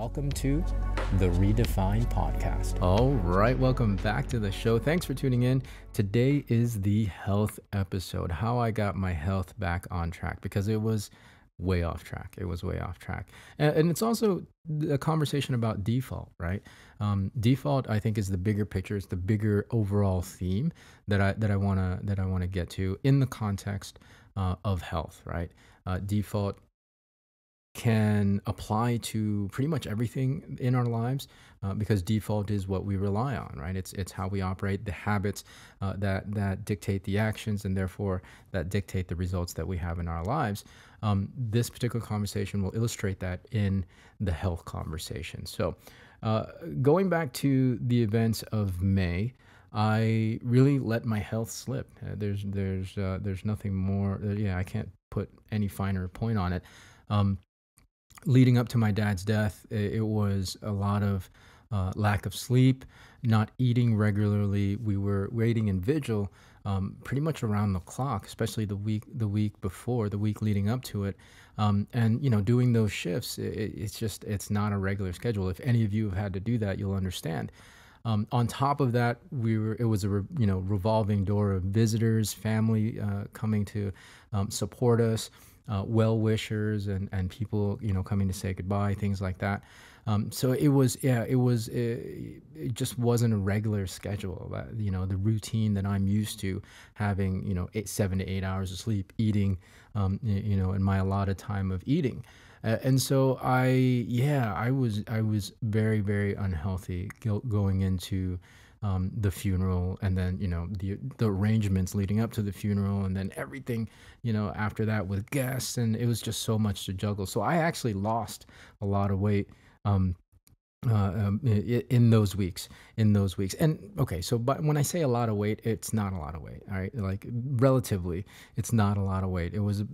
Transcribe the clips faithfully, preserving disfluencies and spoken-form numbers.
Welcome to The Re:DEFINE Podcast. All right, welcome back to the show. Thanks for tuning in. Today is the health episode, how I got my health back on track, because it was way off track. It was way off track. And, and it's also a conversation about default, right? Um, default, I think, is the bigger picture. It's the bigger overall theme that I, that I wanna, that I wanna get to in the context uh, of health, right? Uh, default can apply to pretty much everything in our lives uh, because default is what we rely on, right? It's it's how we operate, the habits uh, that that dictate the actions and therefore that dictate the results that we have in our lives. Um, this particular conversation will illustrate that in the health conversation. So uh, going back to the events of May, I really let my health slip. Uh, there's there's uh, there's nothing more. Uh, yeah, I can't put any finer point on it. Um, Leading up to my dad's death, it was a lot of uh, lack of sleep, not eating regularly. We were waiting in vigil um, pretty much around the clock, especially the week the week before, the week leading up to it. Um, and, you know, doing those shifts, it, it's just, it's not a regular schedule. If any of you have had to do that, you'll understand. Um, on top of that, we were, it was a re, you know, revolving door of visitors, family uh, coming to um, support us. Uh, well-wishers and and people, you know, coming to say goodbye, things like that. Um, so it was, yeah, it was, it, it just wasn't a regular schedule. Uh, you know, the routine that I'm used to having, you know, eight, seven to eight hours of sleep, eating, um, you know, in my allotted time of eating. Uh, and so I, yeah, I was, I was very, very unhealthy going into Um, the funeral, and then, you know, the the arrangements leading up to the funeral, and then everything, you know, after that with guests, and it was just so much to juggle. So I actually lost a lot of weight um, uh, um, in those weeks, in those weeks. And okay, so but when I say a lot of weight, it's not a lot of weight, all right? Like relatively, it's not a lot of weight. It was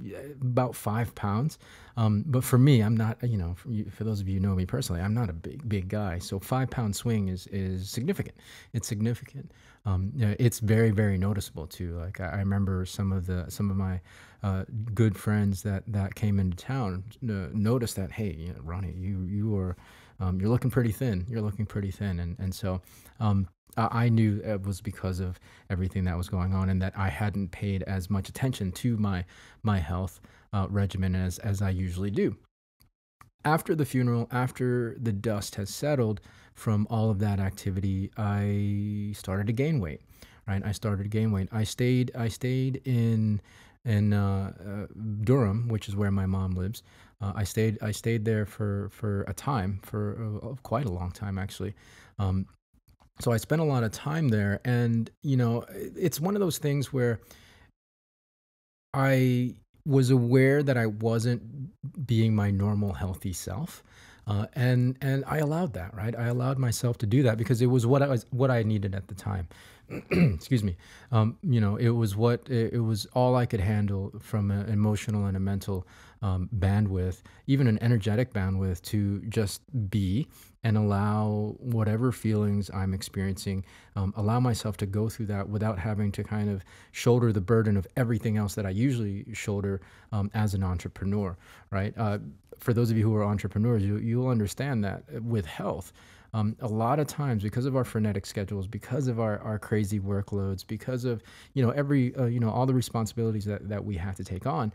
about five pounds. Um, but for me, I'm not, you know, for, you, for those of you who know me personally, I'm not a big, big guy. So five pound swing is, is significant. It's significant. Um, it's very, very noticeable too. Like I, I remember some of the, some of my uh, good friends that, that came into town uh, noticed that, hey, you know, Ronnie, you, you are, um, you're looking pretty thin. You're looking pretty thin. And, and so um, I knew it was because of everything that was going on and that I hadn't paid as much attention to my, my health Uh, regimen as, as I usually do. After the funeral, after the dust has settled from all of that activity, I started to gain weight, right? I started to gain weight. I stayed, I stayed in, in uh, uh, Durham, which is where my mom lives. Uh, I stayed, I stayed there for, for a time, for a, a, quite a long time, actually. Um, so I spent a lot of time there, and, you know, it's one of those things where I was aware that I wasn't being my normal healthy self. Uh, and, and I allowed that, right? I allowed myself to do that because it was what I was, what I needed at the time. Excuse me. Um, you know, it was what, it, it was all I could handle from an emotional and a mental um, bandwidth, even an energetic bandwidth, to just be and allow whatever feelings I'm experiencing, um, allow myself to go through that without having to kind of shoulder the burden of everything else that I usually shoulder um, as an entrepreneur, right? Uh, for those of you who are entrepreneurs, you, you'll understand that with health, um, a lot of times because of our frenetic schedules, because of our, our crazy workloads, because of, you know, every, uh, you know, all the responsibilities that, that we have to take on,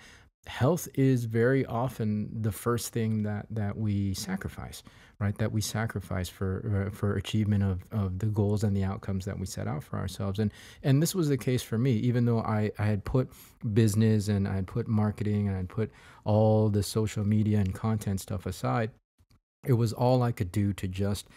health is very often the first thing that, that we sacrifice, right? That we sacrifice for, uh, for achievement of, of the goals and the outcomes that we set out for ourselves. And, and this was the case for me, even though I, I had put business and I had put marketing and I'd put all the social media and content stuff aside, it was all I could do to just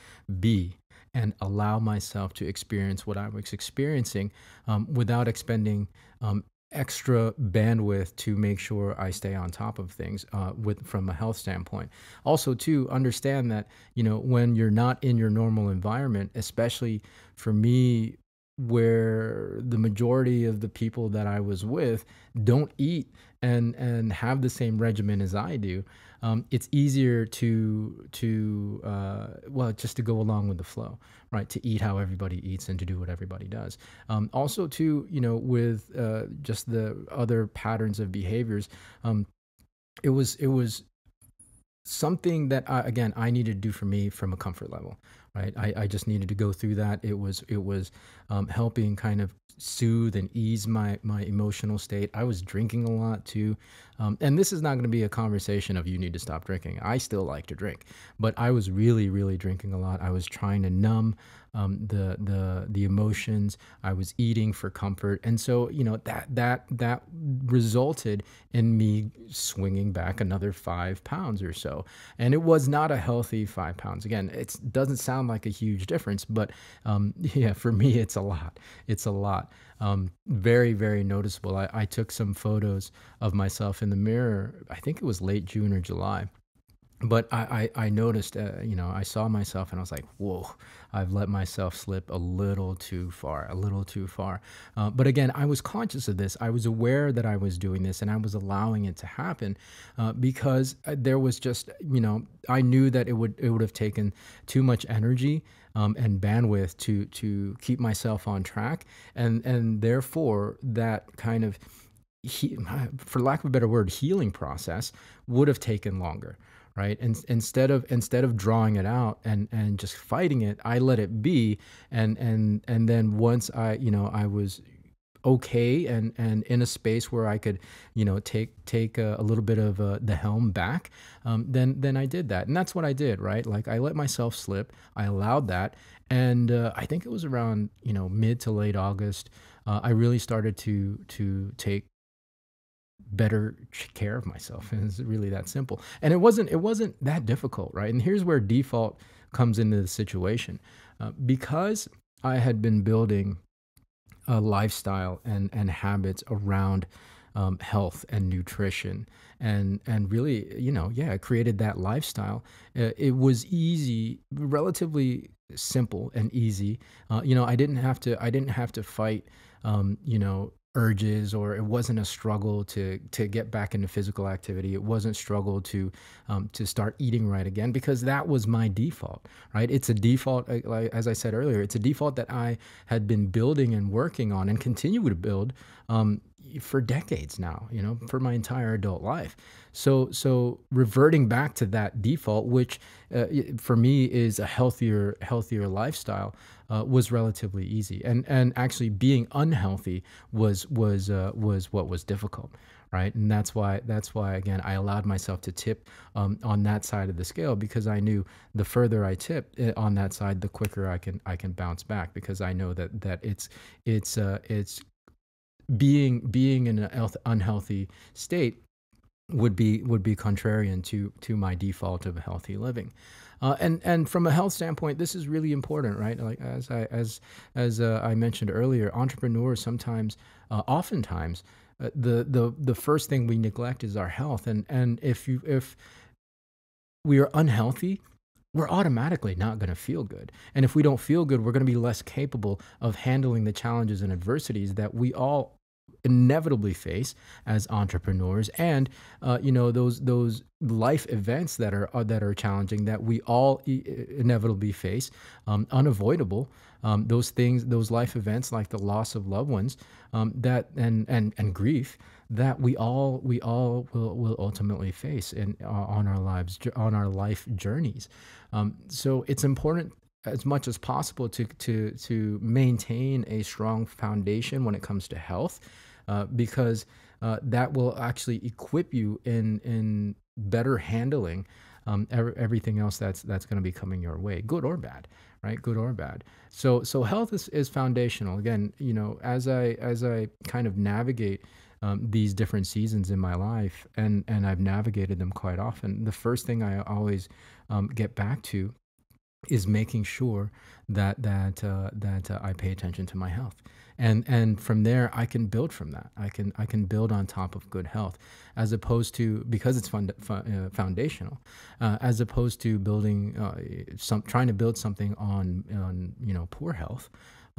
be and allow myself to experience what I was experiencing um, without expending um, extra bandwidth to make sure I stay on top of things uh, with from a health standpoint. Also, too, understand that, you know, when you're not in your normal environment, especially for me, where the majority of the people that I was with don't eat and and have the same regimen as I do, um, it's easier to to uh, well, just to go along with the flow, right? To eat how everybody eats and to do what everybody does. Um, also, too, you know, with uh, just the other patterns of behaviors, um, it was it was something that I, again, I needed to do for me from a comfort level, right? I, I just needed to go through that. It was, it was um, helping kind of soothe and ease my, my emotional state. I was drinking a lot too. Um, and this is not going to be a conversation of you need to stop drinking. I still like to drink, but I was really, really drinking a lot. I was trying to numb um, the, the, the emotions. I was eating for comfort. And so, you know, that, that, that resulted in me swinging back another five pounds or so. And it was not a healthy five pounds. Again, it doesn't sound like a huge difference, but um, yeah, for me, it's a lot. It's a lot. Um, very, very noticeable. I, I took some photos of myself in the mirror. I think it was late June or July, but I, I, I noticed, uh, you know, I saw myself and I was like, whoa, I've let myself slip a little too far, a little too far. Uh, but again, I was conscious of this. I was aware that I was doing this and I was allowing it to happen uh, because there was just, you know, I knew that it would, it would have taken too much energy Um, and bandwidth to to keep myself on track, and and therefore that kind of, he, for lack of a better word, healing process would have taken longer, right? And instead of instead of drawing it out and and just fighting it, I let it be, and and and then once I you know I was okay and and in a space where I could you know take take a, a little bit of uh, the helm back, um, then then I did that, and that's what I did, right? Like I let myself slip, I allowed that, and uh, I think it was around you know mid to late August uh, I really started to to take better care of myself, and it's really that simple. And it wasn't it wasn't that difficult, right? And here's where default comes into the situation, uh, because I had been building a lifestyle and, and habits around um, health and nutrition. And, and really, you know, yeah, I created that lifestyle. Uh, it was easy, relatively simple and easy. Uh, you know, I didn't have to, I didn't have to fight, um, you know, urges, or it wasn't a struggle to to get back into physical activity. It wasn't struggle to um, to start eating right again, because that was my default, right? It's a default, like, as I said earlier, it's a default that I had been building and working on and continue to build um, for decades now, you know, for my entire adult life. So so reverting back to that default, which uh, for me is a healthier healthier lifestyle, Uh, was relatively easy, and and actually being unhealthy was was uh, was what was difficult, right? And that's why that's why again I allowed myself to tip um, on that side of the scale, because I knew the further I tip on that side, the quicker I can I can bounce back, because I know that that it's it's uh, it's being being in an unhealthy state would be would be contrarian to to my default of healthy living. Uh, and and from a health standpoint, this is really important, right? Like as I as as uh, I mentioned earlier, entrepreneurs sometimes, uh, oftentimes, uh, the the the first thing we neglect is our health. And and if you if we are unhealthy, we're automatically not going to feel good. And if we don't feel good, we're going to be less capable of handling the challenges and adversities that we all inevitably face as entrepreneurs, and uh, you know those those life events that are, are that are challenging that we all e inevitably face, um, unavoidable. Um, those things, those life events like the loss of loved ones, um, that and and and grief that we all we all will will ultimately face in uh, on our lives on our life journeys. Um, so it's important, as much as possible, to to to maintain a strong foundation when it comes to health, uh, because uh, that will actually equip you in in better handling um, er everything else that's that's going to be coming your way, good or bad, right? Good or bad. So so health is, is foundational. Again, you know, as I as I kind of navigate Um, these different seasons in my life, and and I've navigated them quite often, the first thing I always um, get back to is making sure that that uh, that uh, I pay attention to my health, and and from there I can build from that. I can I can build on top of good health, as opposed to, because it's fund, uh, foundational, uh, as opposed to building uh, some trying to build something on on you know poor health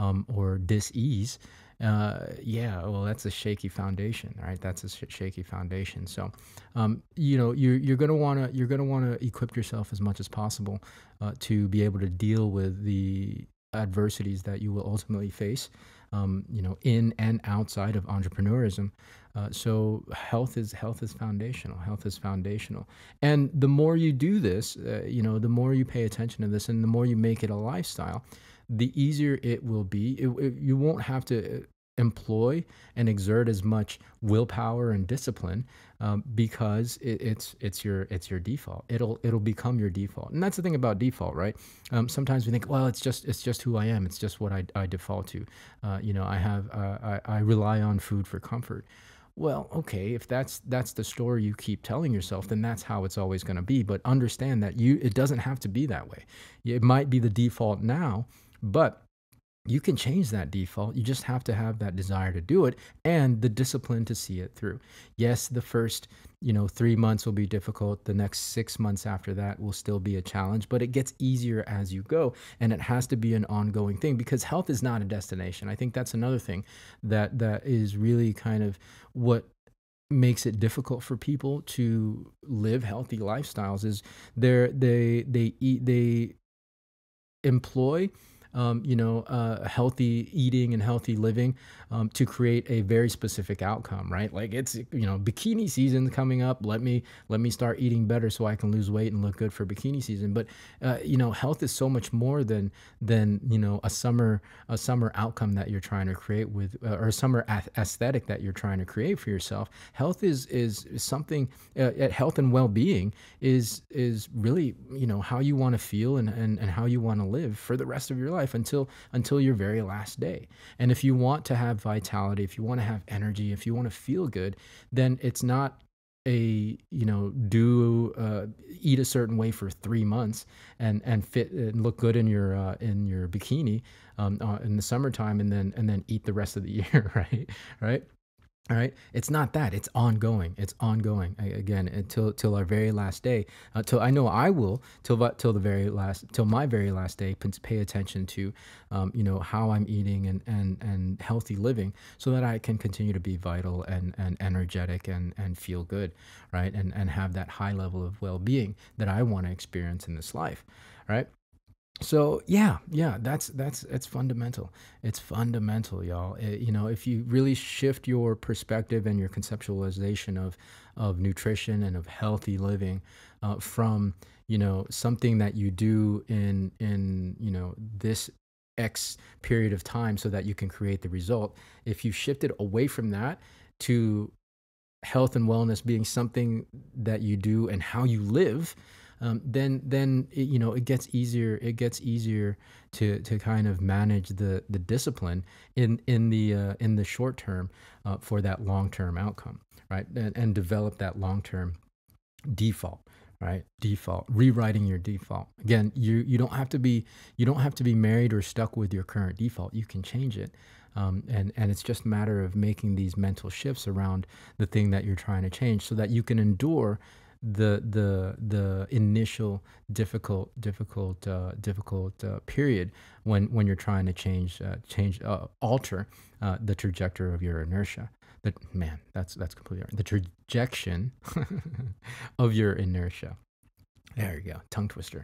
um, or dis-ease. Uh, yeah, well, that's a shaky foundation, right? That's a sh shaky foundation. So, um, you know, you're, you're going to want to, you're going to want to equip yourself as much as possible, uh, to be able to deal with the adversities that you will ultimately face, um, you know, in and outside of entrepreneurism. Uh, so health is health is foundational. Health is foundational. And the more you do this, uh, you know, the more you pay attention to this, and the more you make it a lifestyle, the easier it will be. It, it, you won't have to employ and exert as much willpower and discipline um, because it, it's it's your it's your default. It'll it'll become your default, and that's the thing about default, right? Um, sometimes we think, well, it's just it's just who I am. It's just what I, I default to. Uh, you know, I have uh, I, I rely on food for comfort. Well, okay, if that's that's the story you keep telling yourself, then that's how it's always going to be. But understand that you it doesn't have to be that way. It might be the default now, but you can change that default. You just have to have that desire to do it and the discipline to see it through. Yes, the first, you know, three months will be difficult. The next six months after that will still be a challenge, but it gets easier as you go. And it has to be an ongoing thing because health is not a destination. I think that's another thing that that is really kind of what makes it difficult for people to live healthy lifestyles is they're, they, they eat, they employ Um, you know, uh, healthy eating and healthy living um, to create a very specific outcome, right? Like it's, you know, bikini season coming up. Let me let me start eating better so I can lose weight and look good for bikini season. But uh, you know, health is so much more than than you know a summer a summer outcome that you're trying to create with uh, or a summer ath aesthetic that you're trying to create for yourself. Health is is, is something. Uh, health and well-being is is really you know how you want to feel and and and how you want to live for the rest of your life. Until until your very last day. And if you want to have vitality, if you want to have energy, if you want to feel good, then it's not a you know do uh, eat a certain way for three months and and fit and look good in your uh, in your bikini um, uh, in the summertime and then and then eat the rest of the year, right? Right. All right. It's not that. It's ongoing. It's ongoing. I, again, until till our very last day. Uh, till I know I will. Till till the very last. Till my very last day. Pay attention to, um, you know, how I'm eating and and and healthy living, so that I can continue to be vital and and energetic and and feel good, right? And and have that high level of well-being that I want to experience in this life, right? So yeah, yeah, that's that's it's fundamental. It's fundamental, y'all. You know, if you really shift your perspective and your conceptualization of of nutrition and of healthy living uh, from you know something that you do in in you know this X period of time so that you can create the result. If you shift it away from that to health and wellness being something that you do and how you live. Um, then, then it, you know it gets easier. It gets easier to to kind of manage the the discipline in in the uh, in the short term uh, for that long term outcome, right? And, and develop that long term default, right? Default, rewriting your default. Again, you you don't have to be you don't have to be married or stuck with your current default. You can change it. Um, and, and it's just a matter of making these mental shifts around the thing that you're trying to change so that you can endure the the the initial difficult difficult uh, difficult uh, period when when you're trying to change uh, change uh, alter uh, the trajectory of your inertia. The man, that's that's completely right. The trajectory of your inertia. There you go, tongue twister.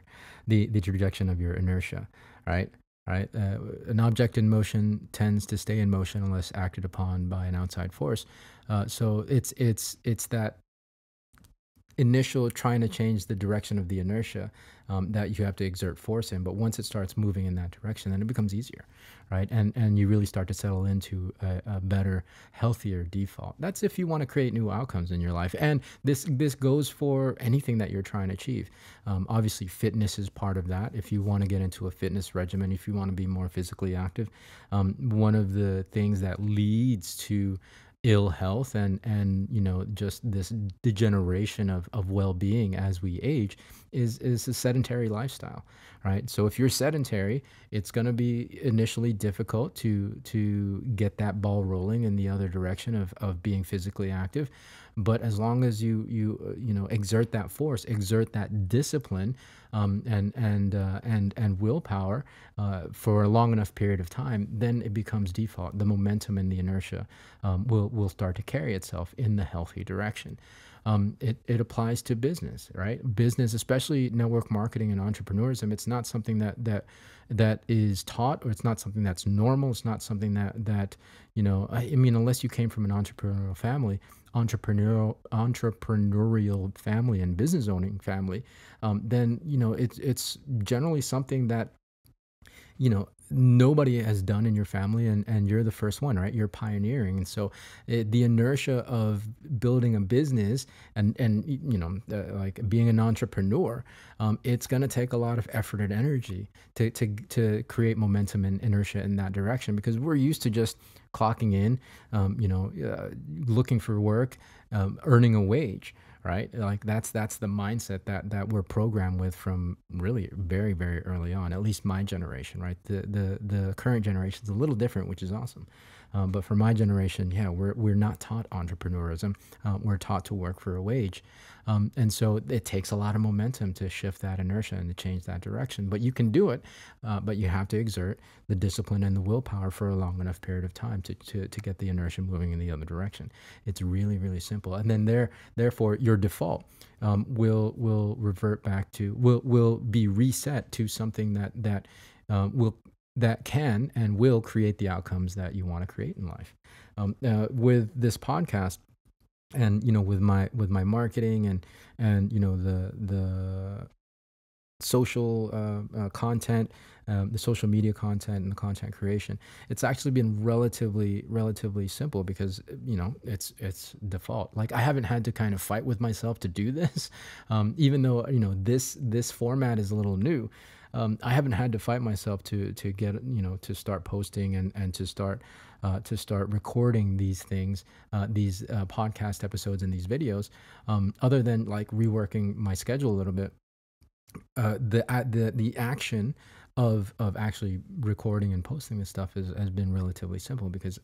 The the trajectory of your inertia, right? Right? Uh, an object in motion tends to stay in motion unless acted upon by an outside force. Uh, so it's it's it's that initial trying to change the direction of the inertia um, that you have to exert force in. But once it starts moving in that direction, then it becomes easier, right? And and you really start to settle into a, a better, healthier default. That's if you want to create new outcomes in your life. And this this goes for anything that you're trying to achieve. Um, obviously, fitness is part of that. If you want to get into a fitness regimen, if you want to be more physically active, um, one of the things that leads to ill health and and you know just this degeneration of of well-being as we age is is a sedentary lifestyle, right? So if you're sedentary, it's going to be initially difficult to to get that ball rolling in the other direction of of being physically active. But as long as you you you know exert that force, exert that discipline, um, and and uh, and and willpower uh, for a long enough period of time, then it becomes default. The momentum and the inertia um, will will start to carry itself in the healthy direction. um, it, it applies to business, right? Business, especially network marketing and entrepreneurism, it's not something that, that, that is taught, or it's not something that's normal. It's not something that, that, you know, I, I mean, unless you came from an entrepreneurial family, entrepreneurial, entrepreneurial family and business owning family, um, then, you know, it's, it's generally something that, you know, nobody has done in your family, and, and you're the first one, right? You're pioneering. And so it, the inertia of building a business and, and you know, uh, like being an entrepreneur, um, it's going to take a lot of effort and energy to, to, to create momentum and inertia in that direction, because we're used to just clocking in, um, you know, uh, looking for work, um, earning a wage, right? Like that's, that's the mindset that, that we're programmed with from really very, very early on, at least my generation, right? The, the, the current generation is a little different, which is awesome. Um, but for my generation, yeah, we're, we're not taught entrepreneurism. Uh, we're taught to work for a wage. Um, and so it takes a lot of momentum to shift that inertia and to change that direction, but you can do it, uh, but you have to exert the discipline and the willpower for a long enough period of time to, to, to get the inertia moving in the other direction. It's really, really simple. And then there, therefore your default um, will, will revert back to, will, will be reset to something that, that um, will, that can and will create the outcomes that you want to create in life. Um, uh, with this podcast and, you know, with my, with my marketing and, and, you know, the, the social uh, uh, content, um, the social media content and the content creation, it's actually been relatively, relatively simple because, you know, it's, it's default. Like I haven't had to kind of fight with myself to do this. Um, even though, you know, this, this format is a little new. Um, I haven't had to fight myself to, to get, you know, to start posting and, and to start, uh, to start recording these things, uh, these uh, podcast episodes and these videos, um, other than like reworking my schedule a little bit. Uh, the, uh, the, the action of, of actually recording and posting this stuff is, has been relatively simple because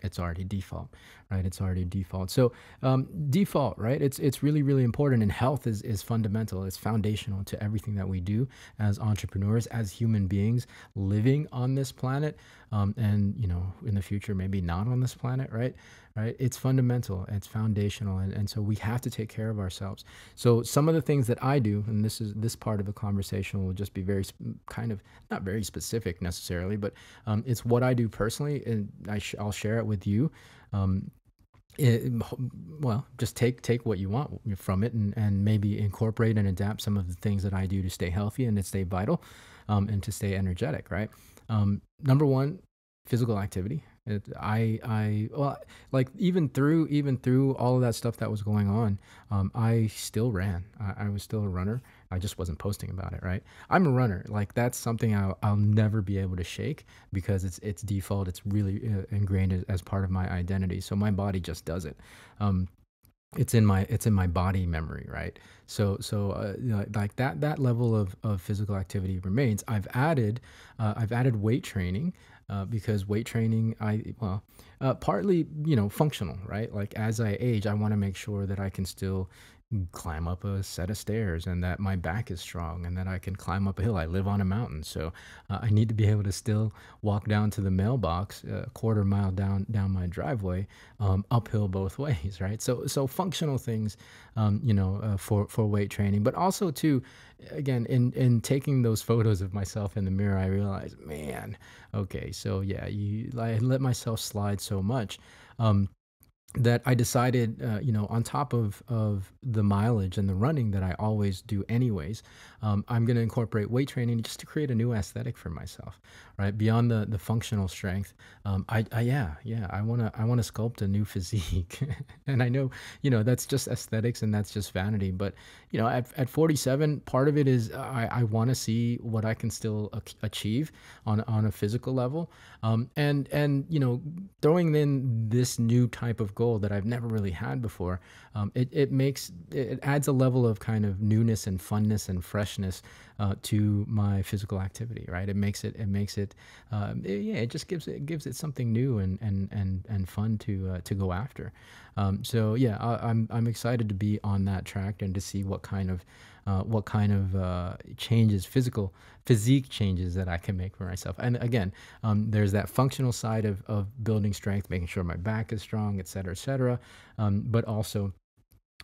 it's already default, right? It's already default. So um, default, right? It's it's really, really important. And health is, is fundamental. It's foundational to everything that we do as entrepreneurs, as human beings living on this planet. Um, and, you know, in the future, maybe not on this planet, right? Right? It's fundamental, it's foundational. And, and so we have to take care of ourselves. So some of the things that I do, and this is this part of the conversation will just be very kind of, not very specific necessarily, but um, it's what I do personally. And I sh I'll share it with you. Um, it, well, just take, take what you want from it and, and maybe incorporate and adapt some of the things that I do to stay healthy and to stay vital um, and to stay energetic, right? Um, number one, physical activity. It, I, I, well, like even through, even through all of that stuff that was going on, um, I still ran. I, I was still a runner. I just wasn't posting about it, right? I'm a runner. Like that's something I'll, I'll never be able to shake because it's, it's default. It's really uh, ingrained as, as part of my identity. So my body just does it. Um, it's in my, it's in my body memory, right? So, so uh, you know, like that, that level of, of physical activity remains. I've added, uh, I've added weight training. Uh, because weight training, I, well, uh, partly, you know, functional, right? Like as I age, I want to make sure that I can still climb up a set of stairs and that my back is strong and that I can climb up a hill. I live on a mountain. So uh, I need to be able to still walk down to the mailbox a quarter mile down, down my driveway, um, uphill both ways. Right. So, so functional things, um, you know, uh, for, for weight training, but also too, again, in, in taking those photos of myself in the mirror, I realized, man, okay. So yeah, you, I let myself slide so much. Um, that I decided, uh, you know, on top of, of the mileage and the running that I always do anyways, um, I'm going to incorporate weight training just to create a new aesthetic for myself, right? Beyond the, the functional strength. Um, I, I, yeah, yeah, I want to, I want to sculpt a new physique and I know, you know, that's just aesthetics and that's just vanity, but you know, at, at forty-seven, part of it is I, I want to see what I can still achieve on, on a physical level. Um, and, and, you know, throwing in this new type of goal that I've never really had before. Um, it, it makes, it adds a level of kind of newness and funness and freshness uh, to my physical activity, right? It makes it, it makes it, um, it, yeah, it just gives it, gives it something new and, and, and, and fun to, uh, to go after. Um, so yeah, I, I'm, I'm excited to be on that track and to see what kind of, uh, what kind of, uh, changes, physical physique changes that I can make for myself. And again, um, there's that functional side of, of building strength, making sure my back is strong, et cetera, et cetera. Um, but also,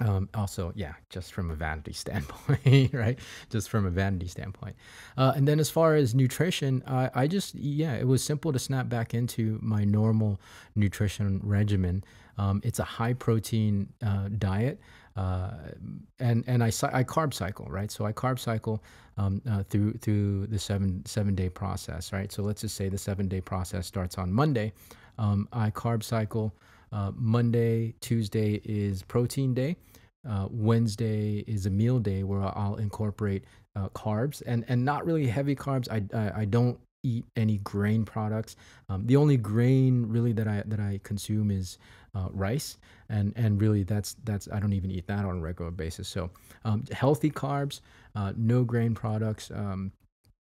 Um, also, yeah, just from a vanity standpoint, right? Just from a vanity standpoint. Uh, and then as far as nutrition, I, I just, yeah, it was simple to snap back into my normal nutrition regimen. Um, it's a high protein uh, diet. Uh, and and I, I carb cycle, right? So I carb cycle um, uh, through through the seven seven day process, right? So let's just say the seven day process starts on Monday. Um, I carb cycle uh, Monday, Tuesday is protein day, uh, Wednesday is a meal day where I'll incorporate uh, carbs and and not really heavy carbs. I I, I don't eat any grain products. Um, the only grain really that I that I consume is uh, rice, and and really that's that's I don't even eat that on a regular basis. So um, healthy carbs, uh, no grain products. Um,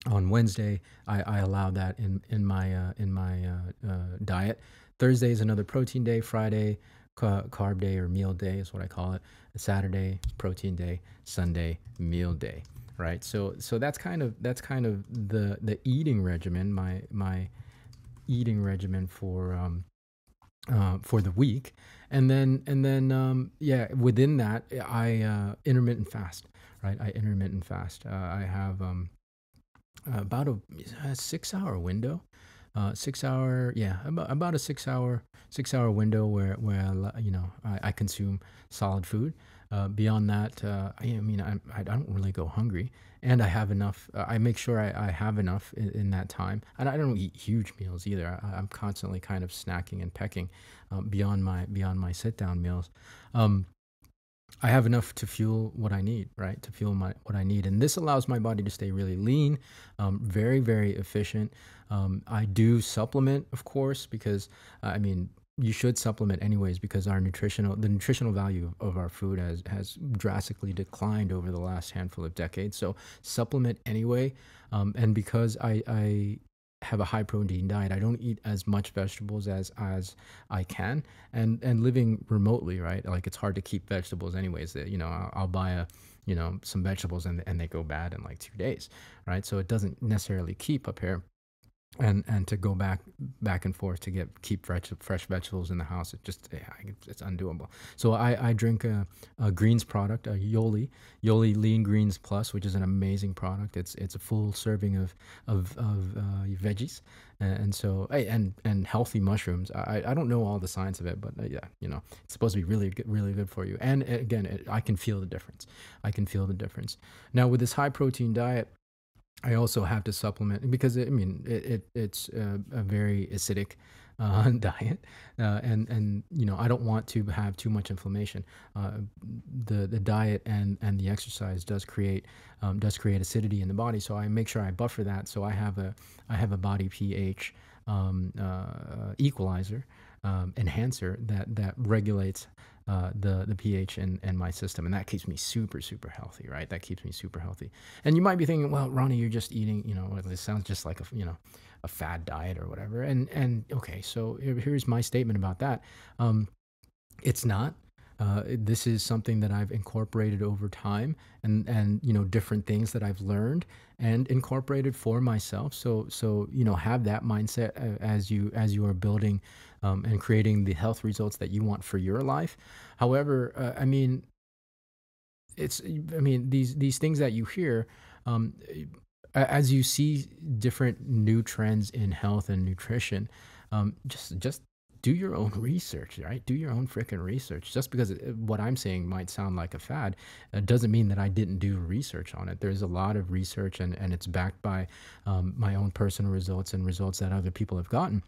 on Wednesday, I, I allow that in in my uh, in my uh, uh, diet. Thursday is another protein day. Friday, ca carb day or meal day is what I call it. Saturday, protein day. Sunday, meal day. Right, so so that's kind of that's kind of the the eating regimen, my my eating regimen for um, uh, for the week, and then and then um, yeah, within that I uh, intermittent fast, right? I intermittent fast. Uh, I have um, about a, a six hour window, uh, six hour yeah, about about a six hour six hour window where where I, you know I, I consume solid food. Uh, beyond that, uh, I, I mean, I, I don't really go hungry, and I have enough. Uh, I make sure I, I have enough in, in that time, and I don't eat huge meals either. I, I'm constantly kind of snacking and pecking um, beyond my beyond my sit-down meals. Um, I have enough to fuel what I need, right? To fuel my what I need, and this allows my body to stay really lean, um, very very efficient. Um, I do supplement, of course, because uh, I mean. You should supplement anyways, because our nutritional, the nutritional value of our food has, has drastically declined over the last handful of decades. So supplement anyway. Um, and because I, I have a high protein diet, I don't eat as much vegetables as, as I can, and, and living remotely, right? Like it's hard to keep vegetables anyways. That, you know, I'll, I'll buy a, you know, some vegetables and, and they go bad in like two days, right? So it doesn't necessarily keep up here. And and to go back back and forth to get keep fresh, fresh vegetables in the house, it just yeah, it's undoable. So I I drink a, a greens product, a Yoli Yoli Lean Greens Plus, which is an amazing product. It's it's a full serving of of of uh, veggies, and so and and healthy mushrooms. I I don't know all the science of it, but yeah, you know, it's supposed to be really good, really good for you. And again, it, I can feel the difference. I can feel the difference. Now with this high protein diet, I also have to supplement because I mean it, it it's a, a very acidic uh, diet, uh, and and you know I don't want to have too much inflammation. Uh, the the diet and and the exercise does create um, does create acidity in the body, so I make sure I buffer that. So I have a I have a body pH um, uh, equalizer um, enhancer that that regulates. Uh, the the pH in, in my system, and that keeps me super super healthy, right? That keeps me super healthy. And you might be thinking, well, Ronnie, you're just eating, you know, this sounds just like a you know a fad diet or whatever. And and okay, so here's my statement about that. Um, it's not. Uh, this is something that I've incorporated over time, and and you know different things that I've learned and incorporated for myself. So so you know have that mindset as you as you are building. Um, and creating the health results that you want for your life. However, uh, I mean, it's, I mean, these, these things that you hear, um, as you see different new trends in health and nutrition, um, just, just do your own research, right? Do your own freaking research. Just because it, what I'm saying might sound like a fad, it doesn't mean that I didn't do research on it. There's a lot of research, and, and it's backed by um, my own personal results and results that other people have gotten.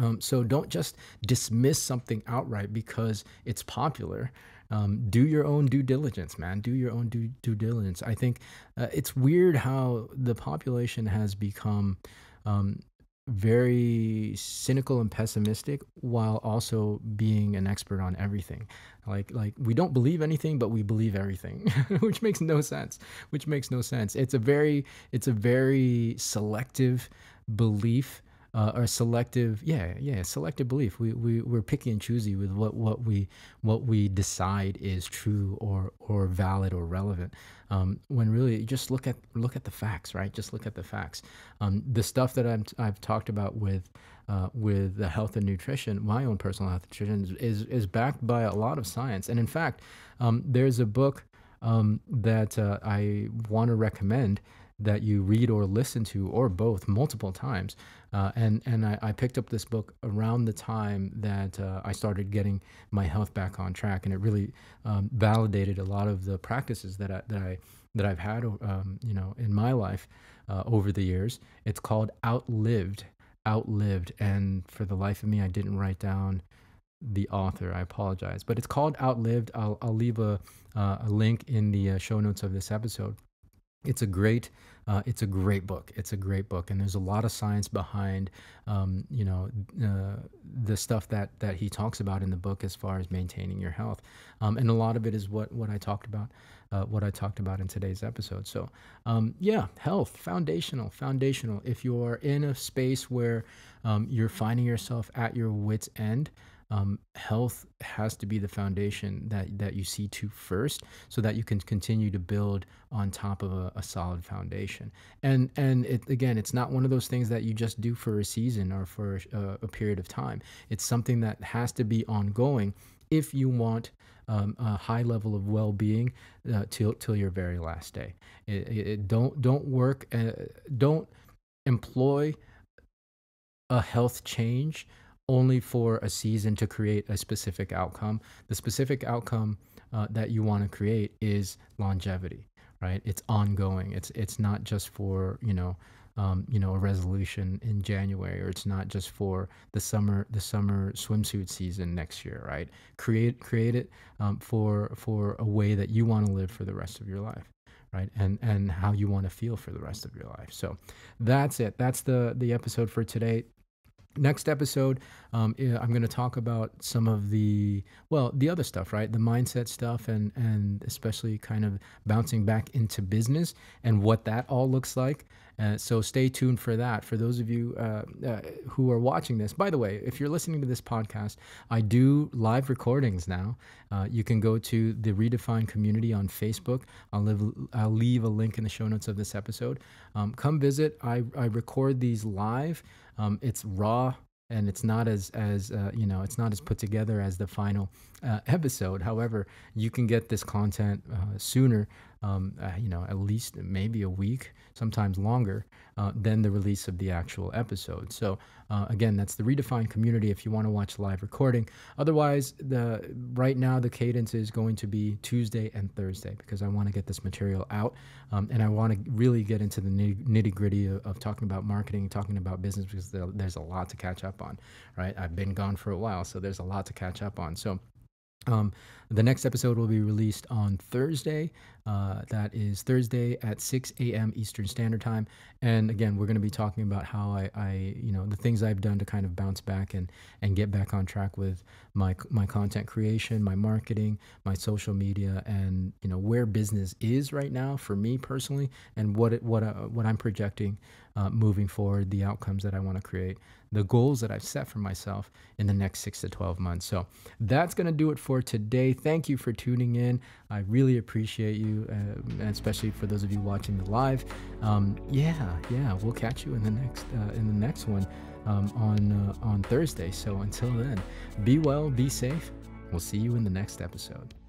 Um, so don't just dismiss something outright because it's popular. Um, do your own due diligence, man. Do your own due, due diligence. I think uh, it's weird how the population has become um, very cynical and pessimistic while also being an expert on everything. Like, like we don't believe anything, but we believe everything, which makes no sense, which makes no sense. It's a very, it's a very selective belief uh, are selective. Yeah, yeah, selective belief. We we we're picky and choosy with what what we what we decide is true or or valid or relevant. Um, when really, just look at look at the facts, right? Just look at the facts. Um, the stuff that I'm I've talked about with. Uh, with the health and nutrition, my own personal health and nutrition is, is, is backed by a lot of science. And in fact, um, there's a book um, that uh, I want to recommend that you read or listen to, or both, multiple times. Uh, and and I, I picked up this book around the time that uh, I started getting my health back on track, and it really um, validated a lot of the practices that I, that I that I've had, um, you know, in my life uh, over the years. It's called Outlived. Outlived, and for the life of me, I didn't write down the author. I apologize, but it's called Outlived. I'll, I'll leave a, uh, a link in the show notes of this episode. It's a great, uh, it's a great book. It's a great book, and there's a lot of science behind, um, you know, uh, the stuff that that he talks about in the book as far as maintaining your health, um, and a lot of it is what what I talked about, uh, what I talked about in today's episode. So, um, yeah, health, foundational, foundational. If you are in a space where um, you're finding yourself at your wit's end, Um, health has to be the foundation that, that you see to first, so that you can continue to build on top of a, a solid foundation. And and it, again, it's not one of those things that you just do for a season or for a, a period of time. It's something that has to be ongoing if you want um, a high level of well-being uh, till till your very last day. It, it don't don't work. Uh, don't employ a health change only for a season to create a specific outcome. The specific outcome uh, that you want to create is longevity, right? It's ongoing. It's it's not just for, you know, um, you know, a resolution in January, or it's not just for the summer the summer swimsuit season next year, right? Create create it um, for for a way that you want to live for the rest of your life, right? And and how you want to feel for the rest of your life. So that's it. That's the the episode for today. Next episode, um, I'm going to talk about some of the, well, the other stuff, right? The mindset stuff, and, and especially kind of bouncing back into business and what that all looks like. Uh, so stay tuned for that. For those of you uh, uh, who are watching this, by the way, if you're listening to this podcast, I do live recordings now. Uh, you can go to the Re:DEFINE Community on Facebook. I'll leave, I'll leave a link in the show notes of this episode. Um, come visit. I, I record these live. Um, it's raw, and it's not as, as uh, you know, it's not as put together as the final uh, episode. However, you can get this content uh, sooner, um, uh, you know, at least maybe a week, sometimes longer, uh, than the release of the actual episode. So uh, again, that's the Re:DEFINE Community if you want to watch live recording. Otherwise, the right now the cadence is going to be Tuesday and Thursday, because I want to get this material out, um, and I want to really get into the nitty gritty of, of talking about marketing, talking about business, because there, there's a lot to catch up on, right? I've been gone for a while, so there's a lot to catch up on. So um, the next episode will be released on Thursday. Uh, that is Thursday at six A M Eastern Standard Time. And again, we're going to be talking about how I, I, you know, the things I've done to kind of bounce back and, and get back on track with my, my content creation, my marketing, my social media, and, you know, where business is right now for me personally, and what, it, what, I, what I'm projecting uh, moving forward, the outcomes that I want to create, the goals that I've set for myself in the next six to twelve months. So that's going to do it for today. Thank you for tuning in. I really appreciate you. Uh, and especially for those of you watching the live, um, yeah, yeah, we'll catch you in the next uh, in the next one um, on uh, on Thursday. So until then, be well, be safe. We'll see you in the next episode.